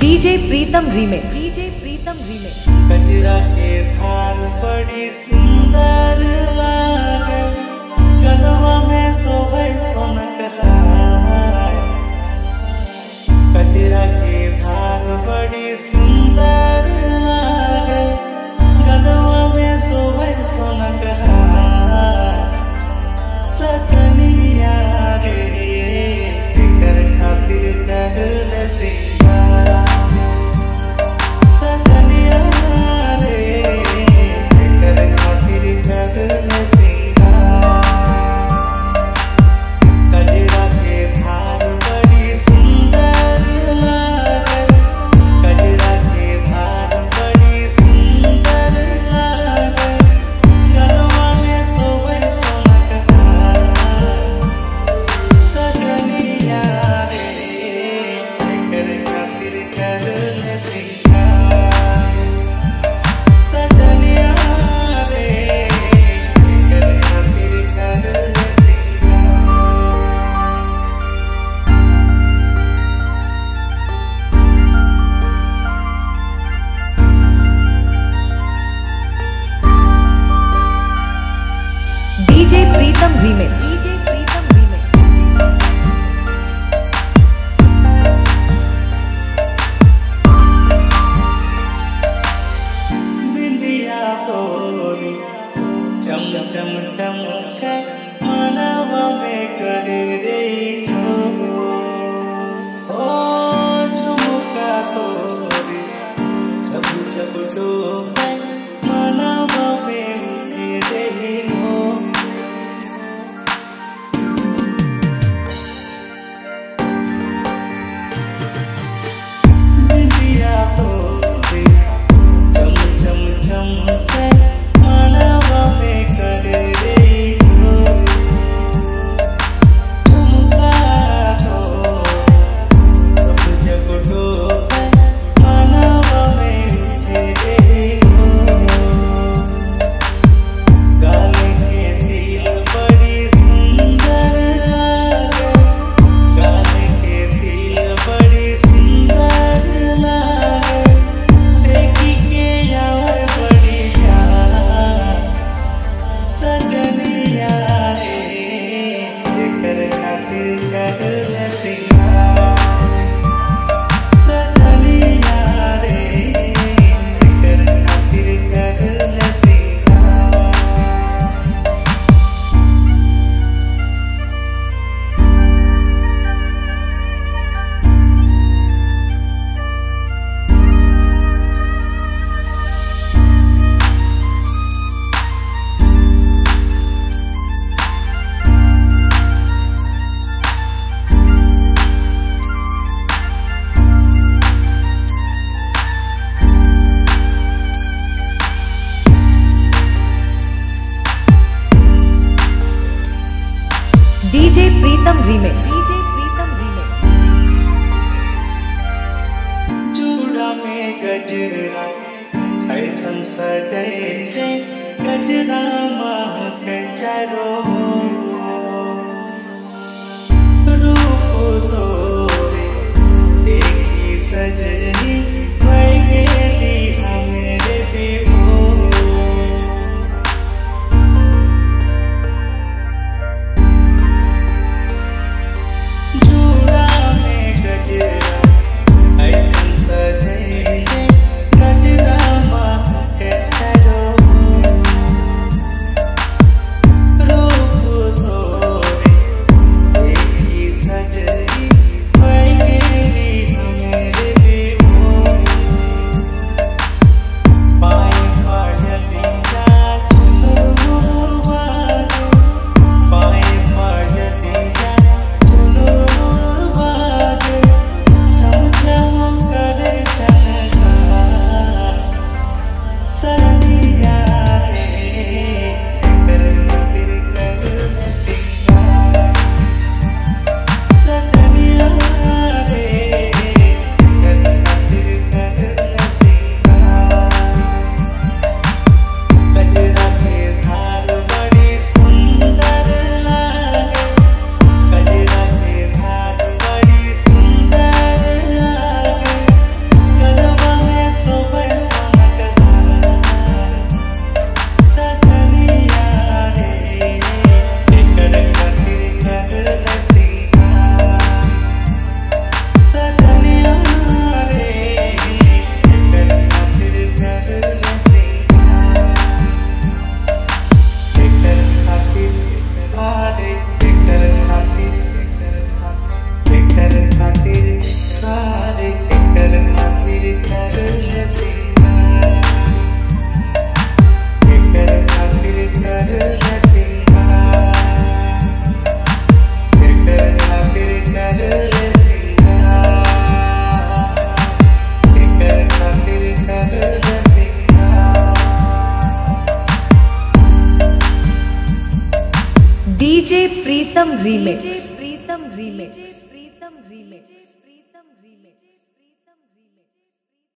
DJ Pritam remix. DJ Pritam remix. कचरा के थान बड़ी सुंदर लागे, कदवा में सोवे सोन कसाय। कचरा के थान बड़ी सुंदर लागे, कदवा में सोवे सोन कसाय। सकनिया रे फिकर खातिर कर ले सिंगारा। DJ Pritam remix. DJ Pritam remix. बिंदिया बोली चम चम टम कर मनवा में कर रे झूम। ओ झुमका तोरी चप चप डोके मनवा में उठे रे घूम। DJ Pritam remix. DJ Pritam remix. चूड़ा में गजरा ऐसन सजाए छे, गजरा महके चारो रूप तोरे देखी सजनी भई गेली हमरे पे। Gajra ma ke chalo। DJ Pritam remix.